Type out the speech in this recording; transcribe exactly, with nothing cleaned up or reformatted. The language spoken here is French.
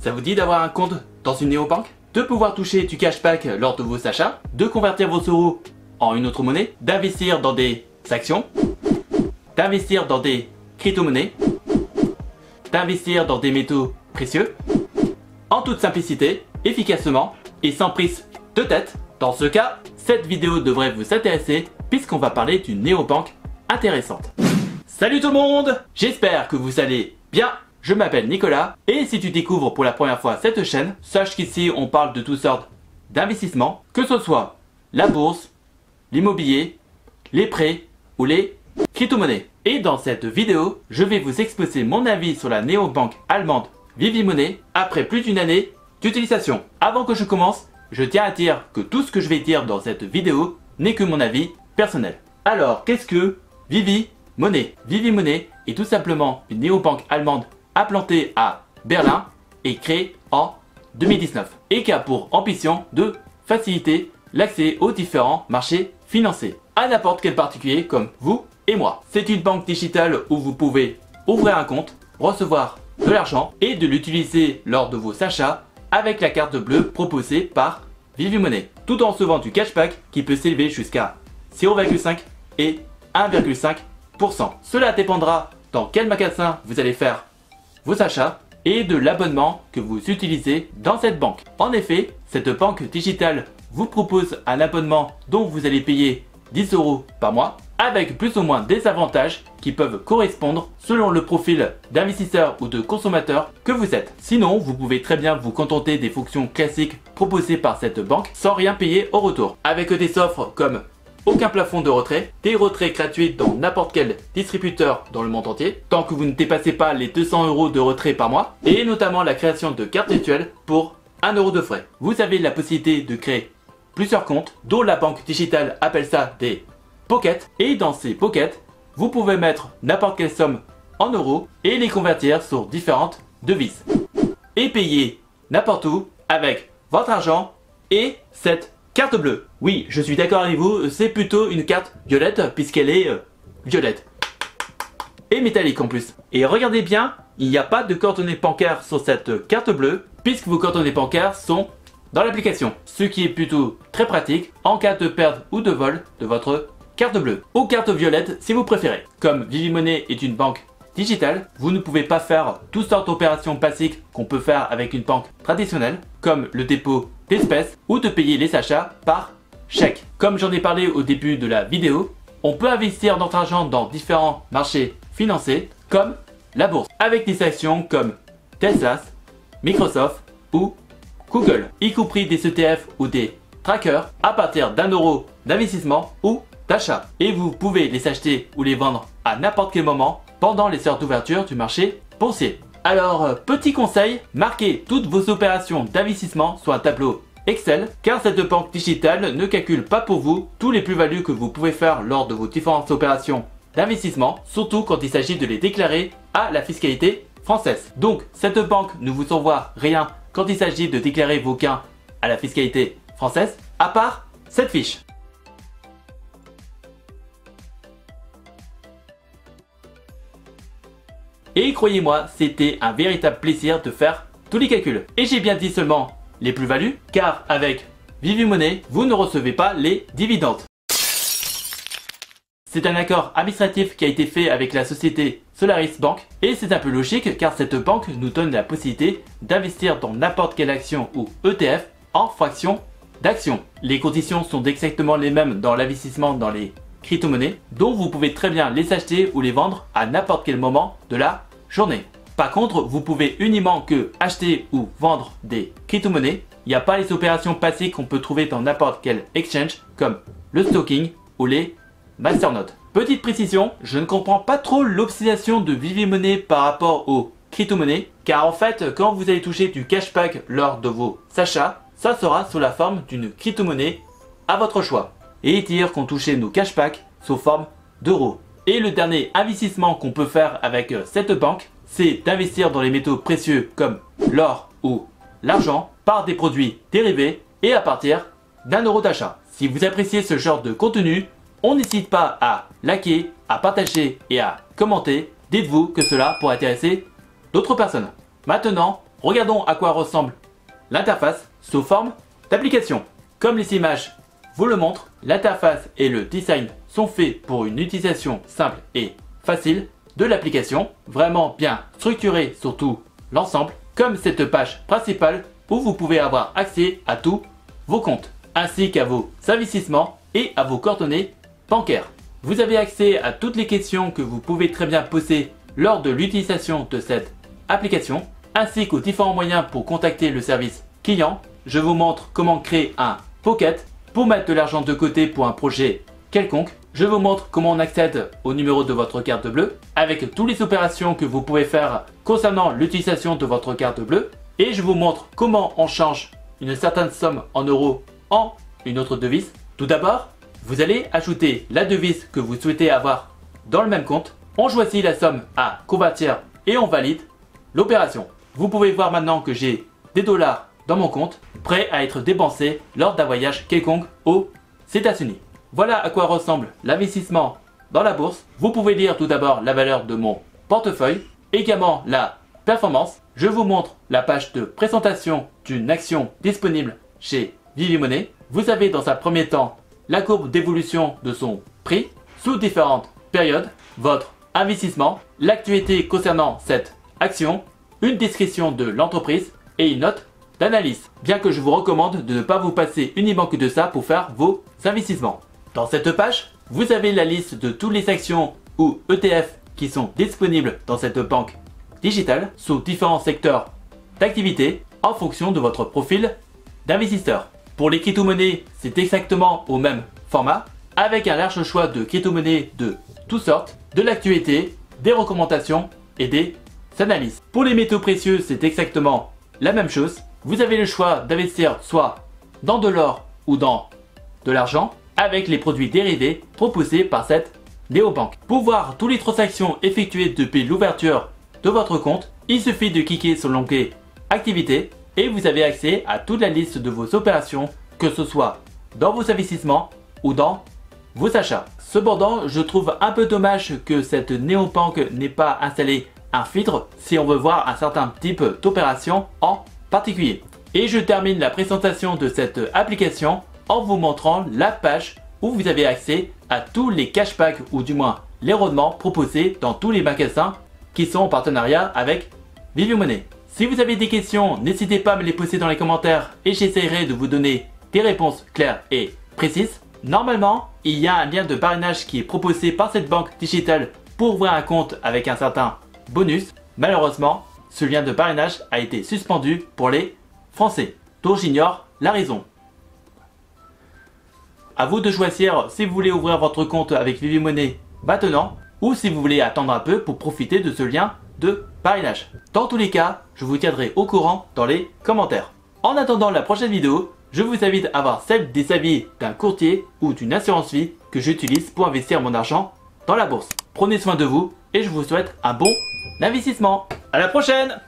Ça vous dit d'avoir un compte dans une néobanque, de pouvoir toucher du cashback lors de vos achats, de convertir vos euros en une autre monnaie, d'investir dans des actions, d'investir dans des crypto-monnaies, d'investir dans des métaux précieux, en toute simplicité, efficacement et sans prise de tête. Dans ce cas, cette vidéo devrait vous intéresser puisqu'on va parler d'une néobanque intéressante. Salut tout le monde, j'espère que vous allez bien. Je m'appelle Nicolas et si tu découvres pour la première fois cette chaîne, sache qu'ici on parle de toutes sortes d'investissements, que ce soit la bourse, l'immobilier, les prêts ou les crypto-monnaies. Et dans cette vidéo, je vais vous exposer mon avis sur la néobanque allemande Vivi Money après plus d'une année d'utilisation. Avant que je commence, je tiens à dire que tout ce que je vais dire dans cette vidéo n'est que mon avis personnel. Alors, qu'est-ce que Vivi Money? Vivi Money est tout simplement une néobanque allemande implantée à Berlin et créée en deux mille dix-neuf et qui a pour ambition de faciliter l'accès aux différents marchés financiers à n'importe quel particulier comme vous et moi. C'est une banque digitale où vous pouvez ouvrir un compte, recevoir de l'argent et de l'utiliser lors de vos achats avec la carte bleue proposée par Vivi Money, tout en recevant du cashback qui peut s'élever jusqu'à zéro virgule cinq et un virgule cinq pour cent. Cela dépendra dans quel magasin vous allez faire vos achats et de l'abonnement que vous utilisez dans cette banque. En effet, cette banque digitale vous propose un abonnement dont vous allez payer dix euros par mois avec plus ou moins des avantages qui peuvent correspondre selon le profil d'investisseur ou de consommateur que vous êtes. Sinon, vous pouvez très bien vous contenter des fonctions classiques proposées par cette banque sans rien payer au retour, avec des offres comme aucun plafond de retrait, des retraits gratuits dans n'importe quel distributeur dans le monde entier, tant que vous ne dépassez pas les deux cents euros de retrait par mois, et notamment la création de cartes virtuelles pour un euro de frais. Vous avez la possibilité de créer plusieurs comptes, dont la banque digitale appelle ça des pockets, et dans ces pockets, vous pouvez mettre n'importe quelle somme en euros et les convertir sur différentes devises et payer n'importe où avec votre argent et cette carte bleue. Oui, je suis d'accord avec vous, c'est plutôt une carte violette puisqu'elle est euh, violette et métallique en plus. Et regardez bien, il n'y a pas de coordonnées bancaires sur cette carte bleue puisque vos coordonnées bancaires sont dans l'application, ce qui est plutôt très pratique en cas de perte ou de vol de votre carte bleue ou carte violette si vous préférez. Comme Vivi Money est une banque digitale, vous ne pouvez pas faire toutes sortes d'opérations basiques qu'on peut faire avec une banque traditionnelle, comme le dépôt d'espèces ou de payer les achats par chèque. Comme j'en ai parlé au début de la vidéo, on peut investir notre argent dans différents marchés financiers comme la bourse, avec des actions comme Tesla, Microsoft ou Google, y compris des E T F ou des trackers à partir d'un euro d'investissement ou d'achat, et vous pouvez les acheter ou les vendre à n'importe quel moment pendant les heures d'ouverture du marché boursier. Alors petit conseil, marquez toutes vos opérations d'investissement sur un tableau Excel car cette banque digitale ne calcule pas pour vous tous les plus-values que vous pouvez faire lors de vos différentes opérations d'investissement, surtout quand il s'agit de les déclarer à la fiscalité française. Donc cette banque ne vous envoie rien quand il s'agit de déclarer vos gains à la fiscalité française à part cette fiche. Et croyez-moi, c'était un véritable plaisir de faire tous les calculs. Et j'ai bien dit seulement les plus-values, car avec Vivi Money, vous ne recevez pas les dividendes. C'est un accord administratif qui a été fait avec la société Solaris Bank et c'est un peu logique car cette banque nous donne la possibilité d'investir dans n'importe quelle action ou E T F en fraction d'action. Les conditions sont exactement les mêmes dans l'investissement dans les crypto-monnaies, dont vous pouvez très bien les acheter ou les vendre à n'importe quel moment de la journée. Par contre, vous pouvez uniquement que acheter ou vendre des crypto-monnaies. Il n'y a pas les opérations passives qu'on peut trouver dans n'importe quel exchange comme le staking ou les masternodes. Petite précision, je ne comprends pas trop l'obstination de Vivi Money par rapport aux crypto-monnaies car en fait, quand vous allez toucher du cashback lors de vos achats, ça sera sous la forme d'une crypto-monnaie à votre choix. Et dire qu'on touchait nos cashbacks sous forme d'euros. Et le dernier investissement qu'on peut faire avec cette banque, c'est d'investir dans les métaux précieux comme l'or ou l'argent par des produits dérivés et à partir d'un euro d'achat. Si vous appréciez ce genre de contenu, on n'hésite pas à liker, à partager et à commenter. Dites-vous que cela pourrait intéresser d'autres personnes. Maintenant, Regardons à quoi ressemble l'interface sous forme d'application. Comme les images vous le montrent, l'interface et le design sont faits pour une utilisation simple et facile de l'application, vraiment bien structurée surtout l'ensemble, comme cette page principale où vous pouvez avoir accès à tous vos comptes, ainsi qu'à vos investissements et à vos coordonnées bancaires. Vous avez accès à toutes les questions que vous pouvez très bien poser lors de l'utilisation de cette application, ainsi qu'aux différents moyens pour contacter le service client. Je vous montre comment créer un pocket pour mettre de l'argent de côté pour un projet quelconque. Je vous montre comment on accède au numéro de votre carte bleue avec toutes les opérations que vous pouvez faire concernant l'utilisation de votre carte bleue. Et je vous montre comment on change une certaine somme en euros en une autre devise. Tout d'abord, vous allez ajouter la devise que vous souhaitez avoir dans le même compte. On choisit la somme à convertir et on valide l'opération. Vous pouvez voir maintenant que j'ai des dollars dans mon compte, prêts à être dépensés lors d'un voyage quelconque aux États-Unis. Voilà à quoi ressemble l'investissement dans la bourse. Vous pouvez lire tout d'abord la valeur de mon portefeuille, également la performance. Je vous montre la page de présentation d'une action disponible chez Vivimoney. Vous avez dans un premier temps la courbe d'évolution de son prix sous différentes périodes, votre investissement, l'actualité concernant cette action, une description de l'entreprise et une note d'analyse. Bien que je vous recommande de ne pas vous passer uniquement que de ça pour faire vos investissements. Dans cette page, vous avez la liste de toutes les actions ou E T F qui sont disponibles dans cette banque digitale sous différents secteurs d'activité en fonction de votre profil d'investisseur. Pour les crypto-monnaies, c'est exactement au même format avec un large choix de crypto-monnaies de toutes sortes, de l'actualité, des recommandations et des analyses. Pour les métaux précieux, c'est exactement la même chose. Vous avez le choix d'investir soit dans de l'or ou dans de l'argent avec les produits dérivés proposés par cette néobanque. Pour voir toutes les transactions effectuées depuis l'ouverture de votre compte, il suffit de cliquer sur l'onglet activités et vous avez accès à toute la liste de vos opérations, que ce soit dans vos investissements ou dans vos achats. Cependant, je trouve un peu dommage que cette néobanque n'ait pas installé un filtre si on veut voir un certain type d'opération en particulier. Et je termine la présentation de cette application en vous montrant la page où vous avez accès à tous les cashbacks ou du moins les rendements proposés dans tous les magasins qui sont en partenariat avec Vivimoney. Si vous avez des questions, n'hésitez pas à me les poser dans les commentaires et j'essaierai de vous donner des réponses claires et précises. Normalement, il y a un lien de parrainage qui est proposé par cette banque digitale pour ouvrir un compte avec un certain bonus. Malheureusement, ce lien de parrainage a été suspendu pour les Français, dont j'ignore la raison. A vous de choisir si vous voulez ouvrir votre compte avec Vivimoney maintenant ou si vous voulez attendre un peu pour profiter de ce lien de parrainage. Dans tous les cas, je vous tiendrai au courant dans les commentaires. En attendant la prochaine vidéo, je vous invite à voir celle des avis d'un courtier ou d'une assurance vie que j'utilise pour investir mon argent dans la bourse. Prenez soin de vous et je vous souhaite un bon investissement. À la prochaine!